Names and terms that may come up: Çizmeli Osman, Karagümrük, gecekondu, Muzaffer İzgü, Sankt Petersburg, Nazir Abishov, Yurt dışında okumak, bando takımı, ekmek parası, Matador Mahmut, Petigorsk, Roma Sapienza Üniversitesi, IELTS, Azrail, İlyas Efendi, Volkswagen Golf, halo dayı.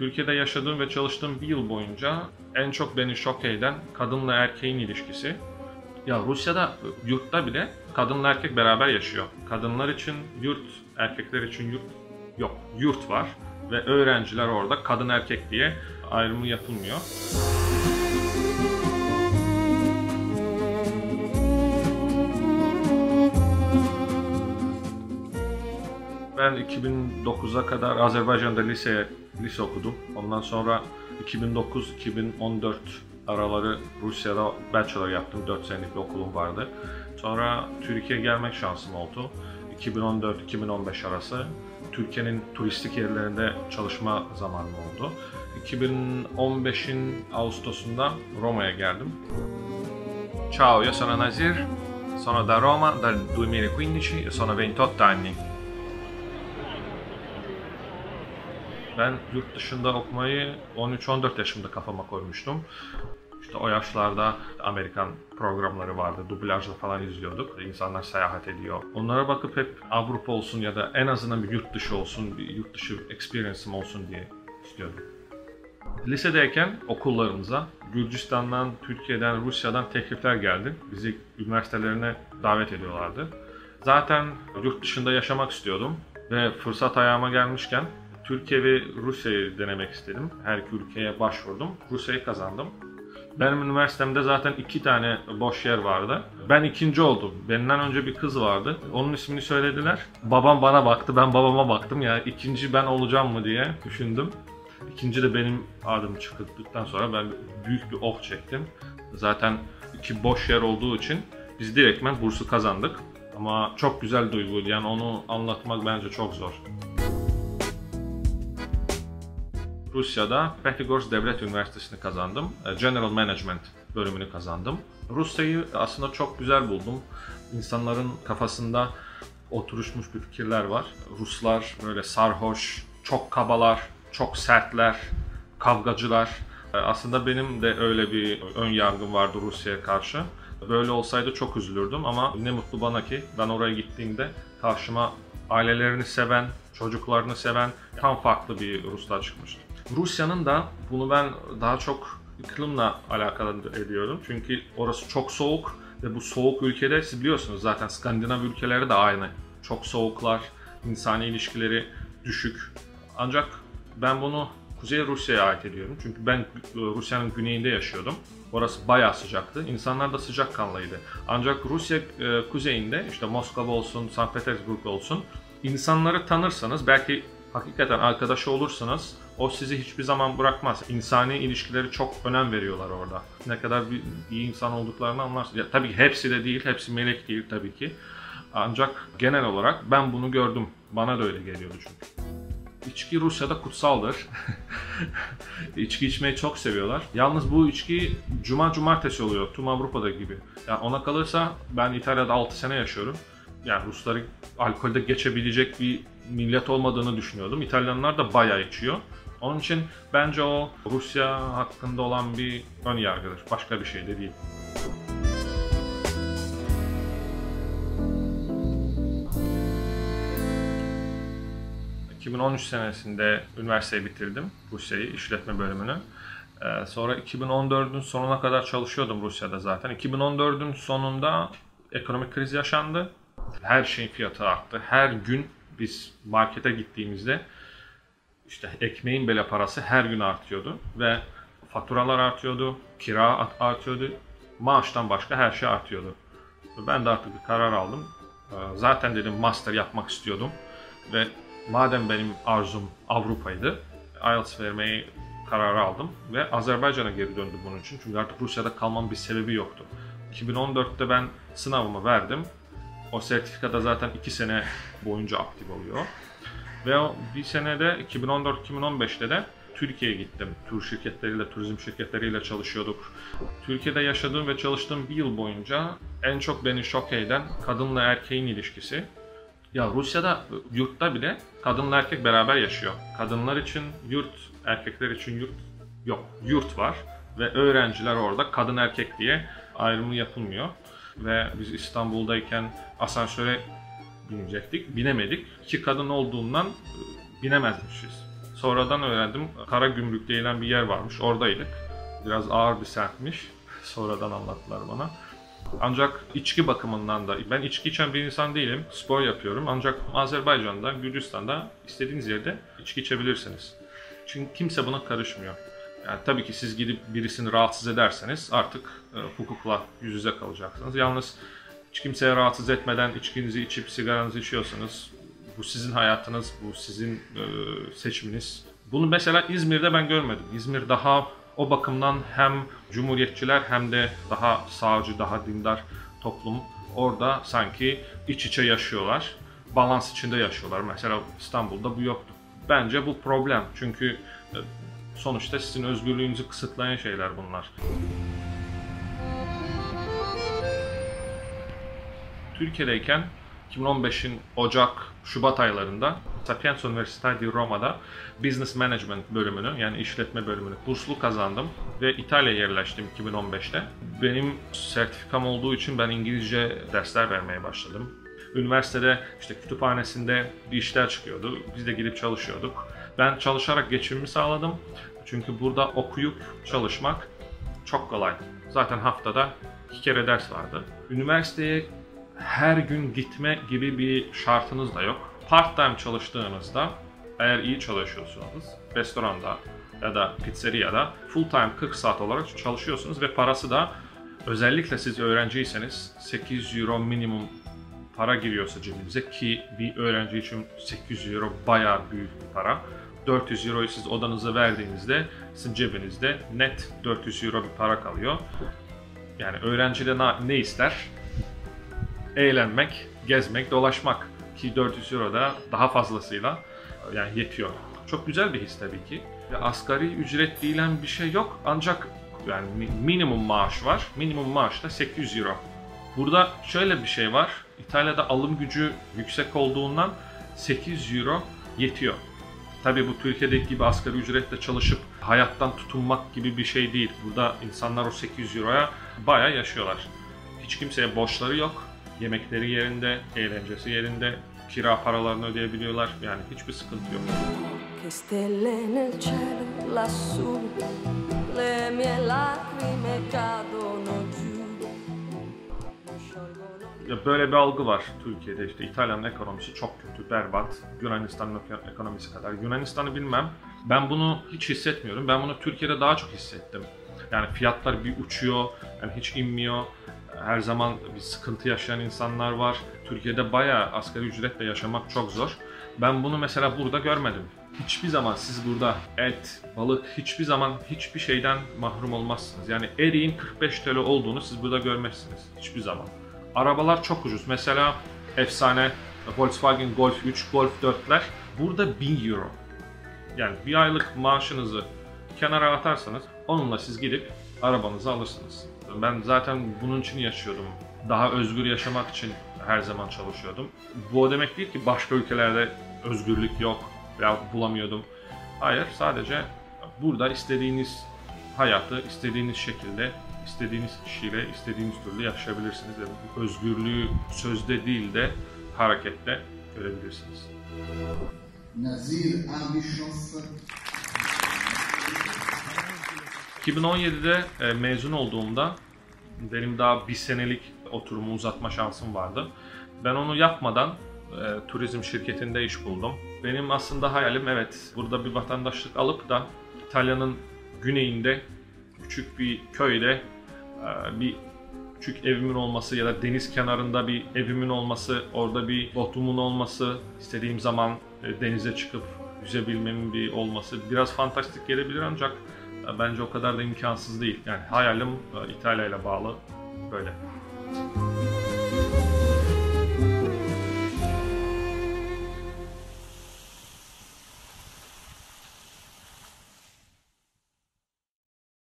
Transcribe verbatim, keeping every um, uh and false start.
Türkiye'de yaşadığım ve çalıştığım bir yıl boyunca en çok beni şok eden kadınla erkeğin ilişkisi. Ya Rusya'da, yurtta bile kadınla erkek beraber yaşıyor. Kadınlar için yurt, erkekler için yurt yok. Yurt var ve öğrenciler orada kadın erkek diye ayrımı yapılmıyor. Ben iki bin dokuza kadar Azerbaycan'da lise, lise okudum. Ondan sonra iki bin dokuz iki bin on dört araları Rusya'da bachelor yaptım. dört senelik bir okulum vardı. Sonra Türkiye'ye gelmek şansım oldu. iki bin on dört iki bin on beş arası Türkiye'nin turistik yerlerinde çalışma zamanı oldu. iki bin on beşin Ağustos'unda Roma'ya geldim. Ciao, io sono Nazir. Sono da Roma dal duemilaquindici e sono ventotto anni. Ben yurt dışında okumayı on üç on dört yaşımda kafama koymuştum. İşte o yaşlarda Amerikan programları vardı, dublajla falan izliyorduk. İnsanlar seyahat ediyor. Onlara bakıp hep Avrupa olsun ya da en azından bir yurt dışı olsun, bir yurt dışı experience'ım olsun diye istiyordum. Lisedeyken okullarımıza Gürcistan'dan, Türkiye'den, Rusya'dan teklifler geldi. Bizi üniversitelerine davet ediyorlardı. Zaten yurt dışında yaşamak istiyordum ve fırsat ayağıma gelmişken Türkiye ve Rusya'yı denemek istedim. Her iki ülkeye başvurdum. Rusya'yı kazandım. Benim üniversitemde zaten iki tane boş yer vardı. Ben ikinci oldum. Benden önce bir kız vardı. Onun ismini söylediler. Babam bana baktı, ben babama baktım. Ya ikinci ben olacağım mı diye düşündüm. İkinci de benim adım çıktıktan sonra ben büyük bir oh çektim. Zaten iki boş yer olduğu için biz direktmen bursu kazandık. Ama çok güzel duyguydu. Yani onu anlatmak bence çok zor. Rusya'da Petigorsk Devlet Üniversitesi'ni kazandım. General Management bölümünü kazandım. Rusya'yı aslında çok güzel buldum. İnsanların kafasında oturuşmuş bir fikirler var. Ruslar böyle sarhoş, çok kabalar, çok sertler, kavgacılar. Aslında benim de öyle bir ön yargım vardı Rusya'ya karşı. Böyle olsaydı çok üzülürdüm ama ne mutlu bana ki ben oraya gittiğimde karşıma ailelerini seven, çocuklarını seven tam farklı bir Ruslar çıkmıştı. Rusya'nın da bunu ben daha çok iklimle alakalı ediyorum. Çünkü orası çok soğuk ve bu soğuk ülkede siz biliyorsunuz zaten Skandinav ülkeleri de aynı. Çok soğuklar, insani ilişkileri düşük. Ancak ben bunu Kuzey Rusya'ya ait ediyorum. Çünkü ben Rusya'nın güneyinde yaşıyordum. Orası bayağı sıcaktı. İnsanlar da sıcakkanlıydı. Ancak Rusya kuzeyinde işte Moskova olsun, Sankt Petersburg olsun insanları tanırsanız belki hakikaten arkadaşı olursanız o sizi hiçbir zaman bırakmaz. İnsani ilişkileri çok önem veriyorlar orada. Ne kadar bir iyi insan olduklarını anlarsınız. Ya, tabii ki hepsi de değil, hepsi melek değil tabii ki. Ancak genel olarak ben bunu gördüm. Bana da öyle geliyordu çünkü. İçki Rusya'da kutsaldır. İçki içmeyi çok seviyorlar. Yalnız bu içki cuma cumartesi oluyor. Tüm Avrupa'da gibi. Yani ona kalırsa ben İtalya'da altı sene yaşıyorum. Yani Rusları alkolde geçebilecek bir millet olmadığını düşünüyordum. İtalyanlar da bayağı içiyor. Onun için bence o Rusya hakkında olan bir ön yargıdır. Başka bir şey de değil. iki bin on üç senesinde üniversiteyi bitirdim. Rusya'yı, işletme bölümünü. Sonra iki bin on dördün sonuna kadar çalışıyordum Rusya'da zaten. iki bin on dördün sonunda ekonomik kriz yaşandı. Her şeyin fiyatı arttı. Her gün biz markete gittiğimizde işte ekmeğin bile parası her gün artıyordu. Ve faturalar artıyordu, kira artıyordu, maaştan başka her şey artıyordu. Ben de artık bir karar aldım. Zaten dedim master yapmak istiyordum. Ve madem benim arzum Avrupa'ydı, I E L T S vermeyi kararı aldım ve Azerbaycan'a geri döndüm bunun için. Çünkü artık Rusya'da kalmam bir sebebi yoktu. iki bin on dörtte ben sınavımı verdim. O sertifikada zaten iki sene boyunca aktif oluyor. Ve o bir senede iki bin on dört iki bin on beşte de Türkiye'ye gittim. Tur şirketleriyle, turizm şirketleriyle çalışıyorduk. Türkiye'de yaşadığım ve çalıştığım bir yıl boyunca en çok beni şok eden kadınla erkeğin ilişkisi. Ya Rusya'da, yurtta bile kadınla erkek beraber yaşıyor. Kadınlar için yurt, erkekler için yurt yok. Yurt var ve öğrenciler orada kadın erkek diye ayrımı yapılmıyor. Ve biz İstanbul'dayken asansöre binecektik, binemedik. İki kadın olduğundan binemezmişiz. Sonradan öğrendim, Karagümrük denilen bir yer varmış, oradaydık. Biraz ağır bir semtmiş, sonradan anlattılar bana. Ancak içki bakımından da, ben içki içen bir insan değilim, spor yapıyorum. Ancak Azerbaycan'da, Gürcistan'da istediğiniz yerde içki içebilirsiniz. Çünkü kimse buna karışmıyor. Yani tabii ki siz gidip birisini rahatsız ederseniz artık e, hukukla yüz yüze kalacaksınız. Yalnız hiç kimseye rahatsız etmeden içkinizi içip sigaranızı içiyorsanız, bu sizin hayatınız, bu sizin e, seçiminiz. Bunu mesela İzmir'de ben görmedim. İzmir daha o bakımdan hem cumhuriyetçiler hem de daha sağcı, daha dindar toplum. Orada sanki iç içe yaşıyorlar, balans içinde yaşıyorlar. Mesela İstanbul'da bu yoktu. Bence bu problem, çünkü e, sonuçta sizin özgürlüğünüzü kısıtlayan şeyler bunlar. Türkiye'deyken iki bin on beş'in Ocak, Şubat aylarında Sapienza Universitati Roma'da Business Management bölümünü, yani işletme bölümünü burslu kazandım ve İtalya'ya yerleştim iki bin on beş'te. Benim sertifikam olduğu için ben İngilizce dersler vermeye başladım. Üniversitede işte kütüphanesinde bir işler çıkıyordu. Biz de girip çalışıyorduk. Ben çalışarak geçimimi sağladım. Çünkü burada okuyup çalışmak çok kolay. Zaten haftada iki kere ders vardı. Üniversiteye her gün gitme gibi bir şartınız da yok. Part-time çalıştığınızda, eğer iyi çalışıyorsanız, restoranda ya da pizzeriyada full-time kırk saat olarak çalışıyorsunuz ve parası da, özellikle siz öğrenciyseniz, sekiz euro minimum para giriyorsa cebinize, ki bir öğrenci için sekiz euro bayağı büyük bir para. dört yüz euroyu siz odanıza verdiğinizde sizin cebinizde net dört yüz euro bir para kalıyor. Yani öğrenci de ne ister? Eğlenmek, gezmek, dolaşmak, ki dört yüz euro da daha fazlasıyla yani yetiyor. Çok güzel bir his tabii ki. Asgari ücret denilen bir şey yok, ancak yani minimum maaş var. Minimum maaş da sekiz yüz euro. Burada şöyle bir şey var. İtalya'da alım gücü yüksek olduğundan sekiz euro yetiyor. Tabii bu Türkiye'deki gibi asgari ücretle çalışıp hayattan tutunmak gibi bir şey değil. Burada insanlar o sekiz euroya bayağı yaşıyorlar. Hiç kimseye borçları yok. Yemekleri yerinde, eğlencesi yerinde, kira paralarını ödeyebiliyorlar. Yani hiçbir sıkıntı yok. Böyle bir algı var Türkiye'de, işte İtalya'nın ekonomisi çok kötü, berbat, Yunanistan'ın ekonomisi kadar. Yunanistan'ı bilmem, ben bunu hiç hissetmiyorum. Ben bunu Türkiye'de daha çok hissettim. Yani fiyatlar bir uçuyor, yani hiç inmiyor. Her zaman bir sıkıntı yaşayan insanlar var. Türkiye'de bayağı asgari ücretle yaşamak çok zor. Ben bunu mesela burada görmedim. Hiçbir zaman siz burada et, balık, hiçbir zaman hiçbir şeyden mahrum olmazsınız. Yani eriğin kırk beş TL olduğunu siz burada görmezsiniz. Hiçbir zaman. Arabalar çok ucuz. Mesela efsane Volkswagen Golf üç, Golf dört'ler burada bin euro. Yani bir aylık maaşınızı kenara atarsanız onunla siz gidip arabanızı alırsınız. Ben zaten bunun için yaşıyordum. Daha özgür yaşamak için her zaman çalışıyordum. Bu o demek değil ki başka ülkelerde özgürlük yok veya bulamıyordum. Hayır, sadece burada istediğiniz hayatı, istediğiniz şekilde, istediğiniz kişiyle, istediğiniz türlü yaşayabilirsiniz. Yani özgürlüğü sözde değil de harekette görebilirsiniz. iki bin on yedi'de mezun olduğumda benim daha bir senelik oturumu uzatma şansım vardı. Ben onu yapmadan e, turizm şirketinde iş buldum. Benim aslında hayalim, evet, burada bir vatandaşlık alıp da İtalya'nın güneyinde küçük bir köyde e, bir küçük evimin olması ya da deniz kenarında bir evimin olması, orada bir botumun olması, istediğim zaman e, denize çıkıp yüzebilmemin bir olması biraz fantastik gelebilir, ancak bence o kadar da imkansız değil. Yani hayalim İtalya ile bağlı böyle.